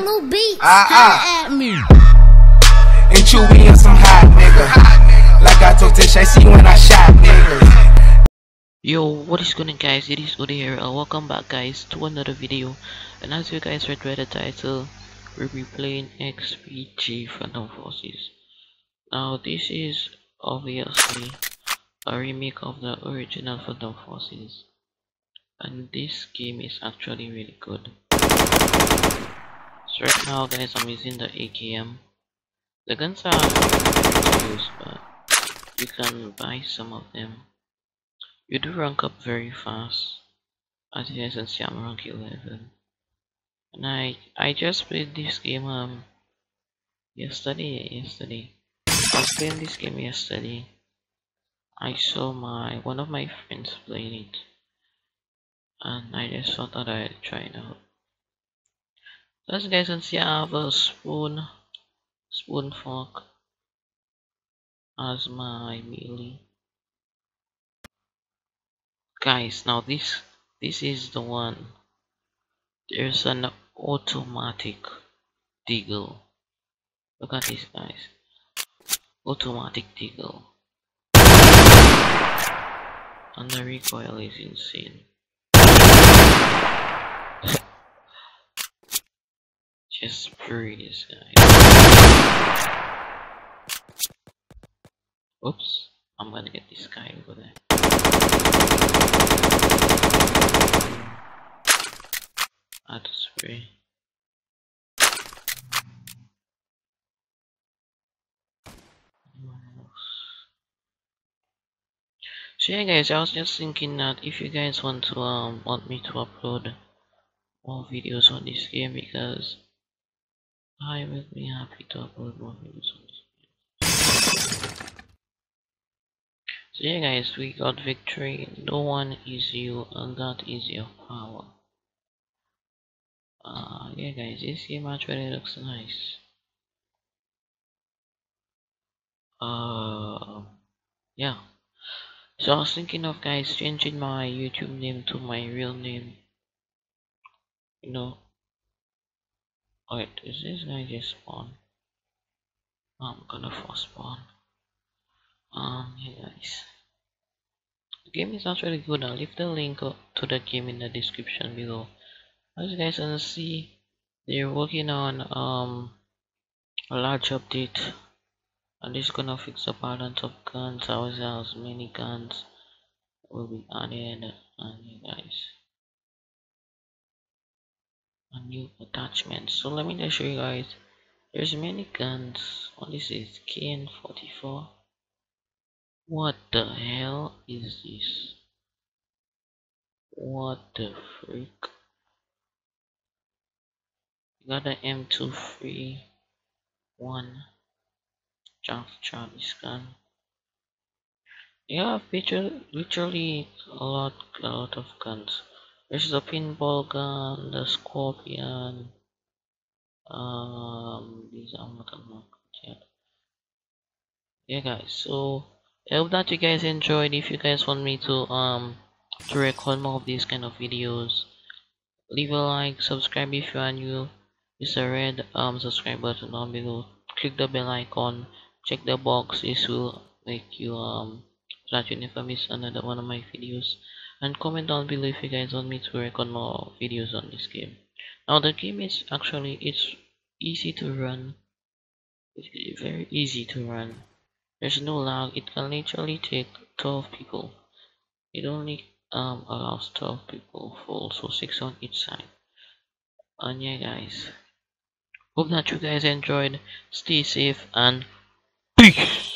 Mellow Beats, holla at me. And you be in some hot nigga. Like I told Tish, I see when I shot niggas. Yo, what is going on guys, it is Udi here and welcome back guys to another video. And as you guys read the title, we'll be playing XPG Phantom Forces. Now this is obviously a remake of the original Phantom Forces, and this game is actually really good. So right now guys, I'm using the AKM. The guns are used, but you can buy some of them. You do rank up very fast. As you guys can see, I'm rank 11. And I just played this game yesterday. I was playing this game yesterday. I saw one of my friends playing it, and I just thought that I'd try it out. As you guys can see, I have a spoon fork as my melee. Guys, now this is the one. There's an automatic deagle. Look at this guys. Automatic deagle. And the recoil is insane. Just free this guy. Oops, I'm gonna get this guy over there. Add a spray. So yeah guys, I was just thinking that if you guys want me to upload more videos on this game, because I will be happy to upload more videos on this game. So yeah guys, we got victory. No one is you, and that is your power. Yeah guys, this game actually looks nice. Yeah. So I was thinking of guys changing my YouTube name to my real name. You know. Alright, is this guy just spawn? I'm gonna force spawn. Yeah guys, the game is actually good. I'll leave the link to the game in the description below. As you guys can see, they're working on a large update, and it's gonna fix the balance of guns. As many guns will be added, and you guys, a new attachment. So let me just show you guys, there's many guns. What is this? KN44. What the hell is this? What the freak? You got an M231 junk Charlie's gun. You have literally a lot of guns. There's the pinball gun, the scorpion, these are not unlocked yet. Yeah guys, so I hope that you guys enjoyed. If you guys want me to record more of these kind of videos, leave a like, subscribe if you are new. It's a red subscribe button down below. Click the bell icon, check the box, this will make you so that you never miss another one of my videos. And comment down below if you guys want me to record more videos on this game. Now the game is actually, it's easy to run. It's very easy to run. There's no lag. It can literally take 12 people. It only allows 12 people full, so 6 on each side. And yeah guys, hope that you guys enjoyed. Stay safe and peace.